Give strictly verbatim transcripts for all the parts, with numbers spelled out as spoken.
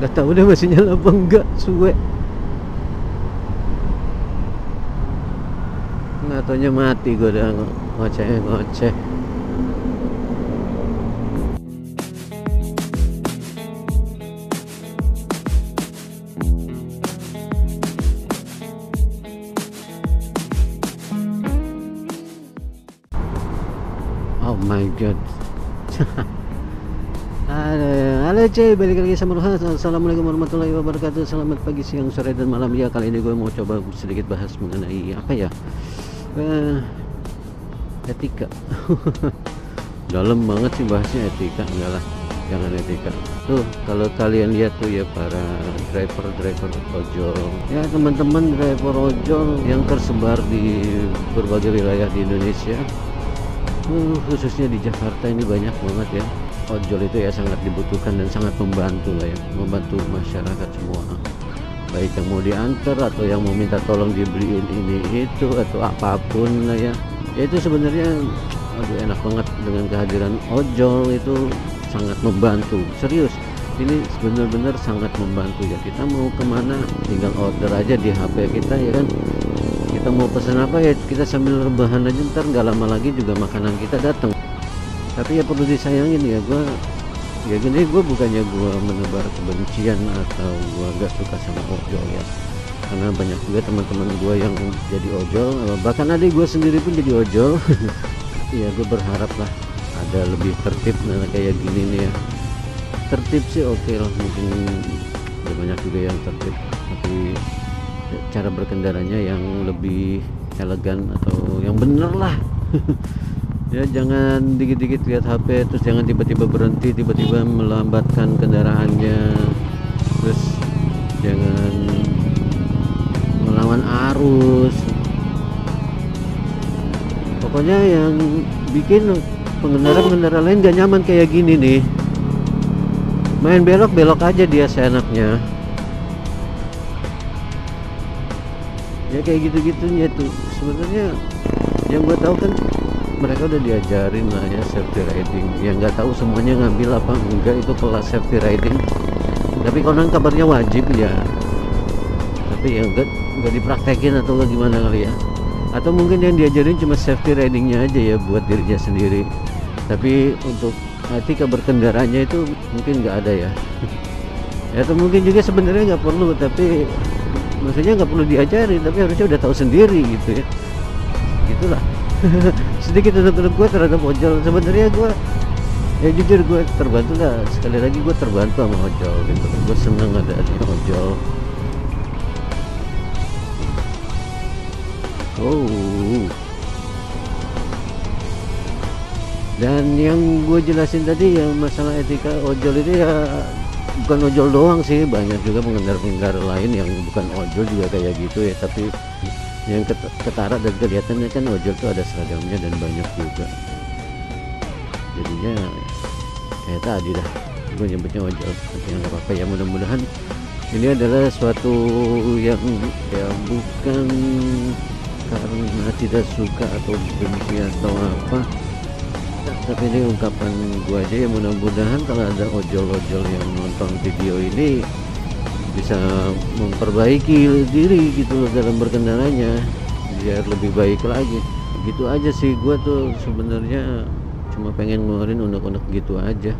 Dah tahu dah masih nyala apa enggak. Suwek. Nggak taunya mati gue dah. Ngoceh-ngoceh. Oh my god. Halo cuy, balik lagi sama Ruhas. Assalamualaikum warahmatullahi wabarakatuh. Selamat pagi, siang, sore, dan malam. Ya, kali ini gue mau coba sedikit bahas mengenai apa ya, uh, etika. Dalam banget sih bahasnya etika. Enggak lah, jangan etika. Tuh kalau kalian lihat tuh ya, para driver-driver ojol ya, teman-teman driver ojol yang tersebar di berbagai wilayah di Indonesia, uh, khususnya di Jakarta ini banyak banget ya. Ojol itu ya sangat dibutuhkan dan sangat membantu lah ya, membantu masyarakat semua, baik yang mau diantar atau yang mau minta tolong dibeliin ini itu atau apapun lah ya. Ya itu sebenarnya aduh, enak banget dengan kehadiran ojol, itu sangat membantu, serius ini benar-benar sangat membantu ya. Kita mau kemana tinggal order aja di H P kita ya kan, kita mau pesan apa ya kita sambil rebahan aja, ntar nggak lama lagi juga makanan kita datang. Tapi ya perlu disayangin ya, gue ya gini, gue bukannya gue menebar kebencian atau gue gak suka sama ojol ya, karena banyak juga teman-teman gue yang jadi ojol, bahkan adik gue sendiri pun jadi ojol. Ya gue berharap lah ada lebih tertib nah, kayak gini nih ya. Tertib sih oke okay lah, mungkin ya banyak juga yang tertib, tapi cara berkendaranya yang lebih elegan atau yang bener lah. Ya jangan dikit-dikit lihat H P, terus jangan tiba-tiba berhenti, tiba-tiba melambatkan kendaraannya, terus jangan melawan arus. Pokoknya yang bikin pengendara-pengendara lain gak nyaman kayak gini nih, main belok-belok aja dia seenaknya ya, kayak gitu-gitunya tuh. Sebenarnya yang gue tahu kan mereka udah diajarin lah ya safety riding. Yang nggak tahu semuanya ngambil apa enggak itu kelas safety riding, tapi konon kabarnya wajib ya, tapi ya enggak enggak dipraktekin atau gimana kali ya. Atau mungkin yang diajarin cuma safety ridingnya aja ya buat dirinya sendiri, tapi untuk etika berkendaranya itu mungkin nggak ada ya. Atau mungkin juga sebenarnya nggak perlu, tapi maksudnya nggak perlu diajarin, tapi harusnya udah tahu sendiri gitu ya, gitulah. Sedikit tertutup gue terhadap ojol. Sebenarnya gue ya jujur gue terbantu lah, sekali lagi gue terbantu sama ojol gitu. Gue seneng ada adanya ojol. Oh. Dan yang gue jelasin tadi yang masalah etika ojol itu ya bukan ojol doang sih, banyak juga pengendara-pengendara lain yang bukan ojol juga kayak gitu ya, tapi yang ketara dan kelihatannya kan ojol tuh ada seragamnya dan banyak juga, jadinya kayak tadi dah gue nyebutnya ojol, tapi nggak apa-apa ya. Mudah-mudahan ini adalah suatu yang ya bukan karena tidak suka atau benci atau apa, tapi ini ungkapan gue aja ya. Mudah-mudahan kalau ada ojol-ojol yang nonton video ini bisa memperbaiki diri gitu loh dalam berkendaranya biar lebih baik lagi. Gitu aja sih, gue tuh sebenarnya cuma pengen ngeluarin unek-unek gitu aja.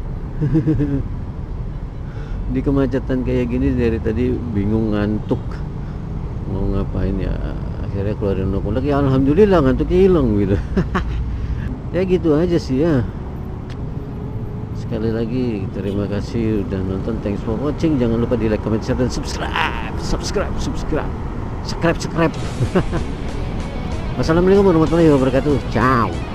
Di kemacetan kayak gini dari tadi bingung ngantuk mau ngapain ya, akhirnya keluarin unek-unek ya, alhamdulillah ngantuknya hilang gitu. Ya gitu aja sih ya. Sekali lagi terima kasih udah nonton, thanks for watching. Jangan lupa di like, comment, share, dan subscribe subscribe subscribe subscribe subscribe. Wassalamualaikum warahmatullahi wabarakatuh. Ciao.